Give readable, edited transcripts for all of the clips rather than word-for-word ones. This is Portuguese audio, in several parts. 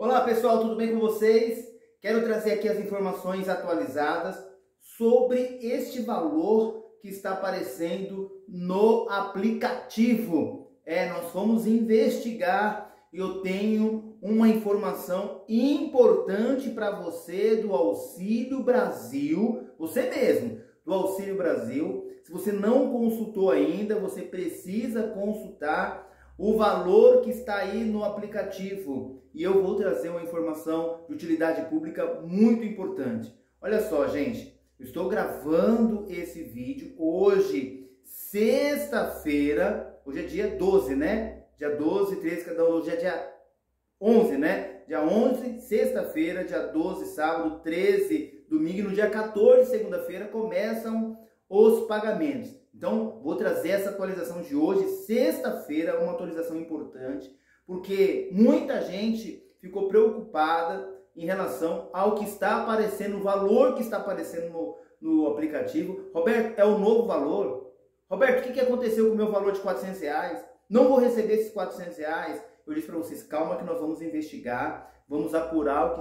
Olá pessoal, tudo bem com vocês? Quero trazer aqui as informações atualizadas sobre este valor que está aparecendo no aplicativo. Nós vamos investigar e eu tenho uma informação importante para você do Auxílio Brasil, você mesmo, do Auxílio Brasil. Se você não consultou ainda, você precisa consultar o valor que está aí no aplicativo, e eu vou trazer uma informação de utilidade pública muito importante. Olha só, gente, eu estou gravando esse vídeo hoje, sexta-feira, hoje é dia 12, né? Dia 12, 13, cada um, hoje é dia 11, né? Dia 11, sexta-feira, dia 12, sábado, 13, domingo, e no dia 14, segunda-feira, começam os pagamentos. Então, vou trazer essa atualização de hoje, sexta-feira, uma atualização importante, porque muita gente ficou preocupada em relação ao que está aparecendo, o valor que está aparecendo no aplicativo. Roberto, é o novo valor? Roberto, o que aconteceu com o meu valor de R$400? Não vou receber esses R$400? Eu disse para vocês, calma que nós vamos investigar, vamos apurar o que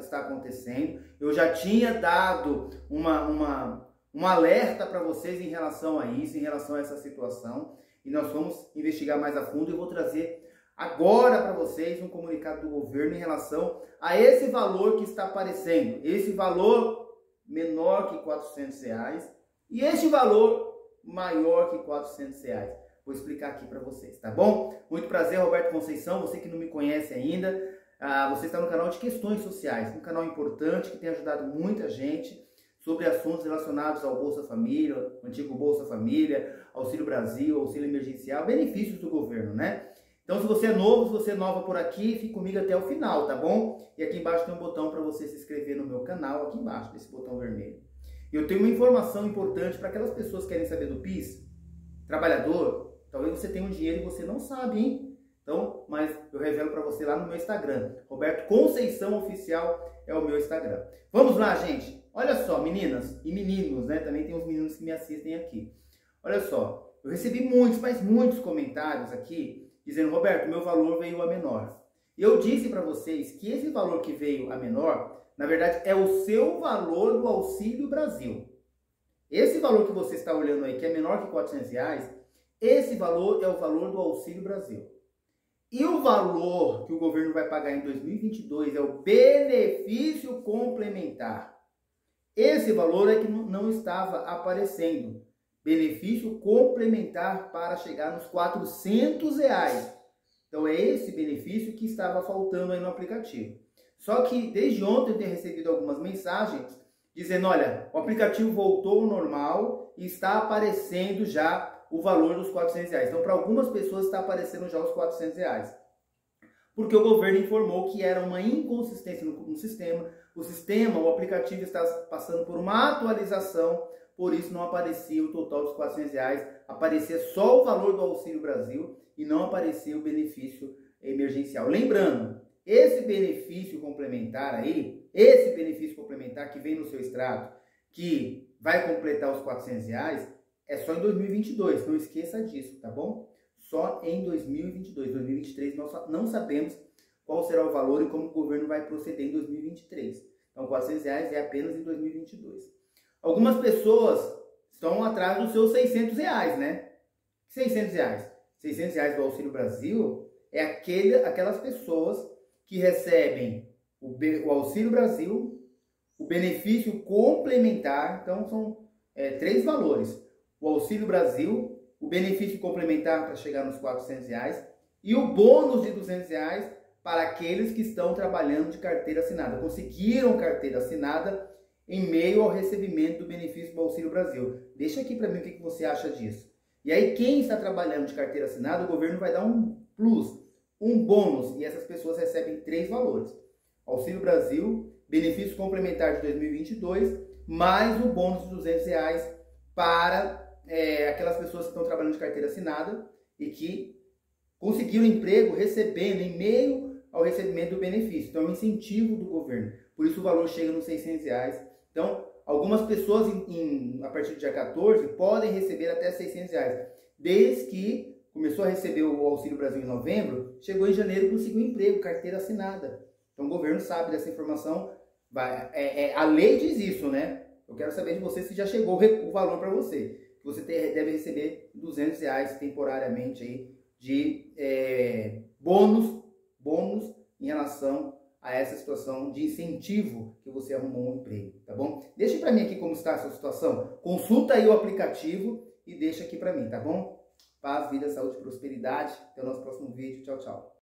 está acontecendo. Eu já tinha dado um alerta para vocês em relação a isso, em relação a essa situação, e nós vamos investigar mais a fundo. Eu vou trazer agora para vocês um comunicado do governo em relação a esse valor que está aparecendo, esse valor menor que R$400 e este valor maior que R$400. Vou explicar aqui para vocês, tá bom? Muito prazer, Roberto Conceição. Você que não me conhece ainda, você está no canal de Questões Sociais, um canal importante que tem ajudado muita gente sobre assuntos relacionados ao Bolsa Família, o antigo Bolsa Família, Auxílio Brasil, Auxílio Emergencial, benefícios do governo, né? Então, se você é novo, se você é nova por aqui, fique comigo até o final, tá bom? E aqui embaixo tem um botão para você se inscrever no meu canal, aqui embaixo, desse botão vermelho. Eu tenho uma informação importante para aquelas pessoas que querem saber do PIS, trabalhador, talvez você tenha um dinheiro e você não sabe, hein? Então, mas eu revelo para você lá no meu Instagram. Roberto Conceição Oficial é o meu Instagram. Vamos lá, gente! Olha só, meninas e meninos, né? Também tem uns meninos que me assistem aqui. Olha só, eu recebi muitos, mas muitos comentários aqui dizendo: Roberto, meu valor veio a menor. E eu disse para vocês que esse valor que veio a menor, na verdade, é o seu valor do Auxílio Brasil. Esse valor que você está olhando aí, que é menor que R$400, esse valor é o valor do Auxílio Brasil. E o valor que o governo vai pagar em 2022 é o benefício complementar. Esse valor é que não estava aparecendo. Benefício complementar para chegar nos R$400. Então é esse benefício que estava faltando aí no aplicativo. Só que desde ontem eu tenho recebido algumas mensagens dizendo: olha, o aplicativo voltou ao normal e está aparecendo já o valor dos R$400. Então para algumas pessoas está aparecendo já os R$400. Porque o governo informou que era uma inconsistência no sistema. O aplicativo está passando por uma atualização, por isso não aparecia o total dos R$400, aparecia só o valor do Auxílio Brasil e não aparecia o benefício emergencial. Lembrando, esse benefício complementar que vem no seu extrato, que vai completar os R$400, é só em 2022, não esqueça disso, tá bom? Só em 2022, 2023 nós não sabemos qual será o valor e como o governo vai proceder em 2023. Então, R$400 é apenas em 2022. Algumas pessoas estão atrás dos seus R$600, né? R$600. R$600 do Auxílio Brasil é aquelas pessoas que recebem o Auxílio Brasil, o benefício complementar. Então, são três valores. O Auxílio Brasil, o benefício complementar para chegar nos R$400 e o bônus de R$200 para aqueles que estão trabalhando de carteira assinada, conseguiram carteira assinada em meio ao recebimento do benefício do Auxílio Brasil. Deixa aqui para mim o que você acha disso. E aí quem está trabalhando de carteira assinada, o governo vai dar um plus, um bônus, e essas pessoas recebem três valores: Auxílio Brasil, benefício complementar de 2022, mais o bônus de R$200 para aquelas pessoas que estão trabalhando de carteira assinada e que conseguiram emprego recebendo em meio ao recebimento do benefício. Então é um incentivo do governo, por isso o valor chega nos R$600. Então algumas pessoas a partir do dia 14 podem receber até R$600, desde que começou a receber o Auxílio Brasil em novembro, chegou em janeiro, conseguiu emprego, carteira assinada. Então o governo sabe dessa informação, a lei diz isso, né? Eu quero saber de você se já chegou o valor para você. Você deve receber R$200 temporariamente aí de bônus em relação a essa situação de incentivo que você arrumou um emprego, tá bom? Deixa para mim aqui como está a sua situação. Consulta aí o aplicativo e deixa aqui para mim, tá bom? Paz, vida, saúde, prosperidade. Até o nosso próximo vídeo. Tchau, tchau.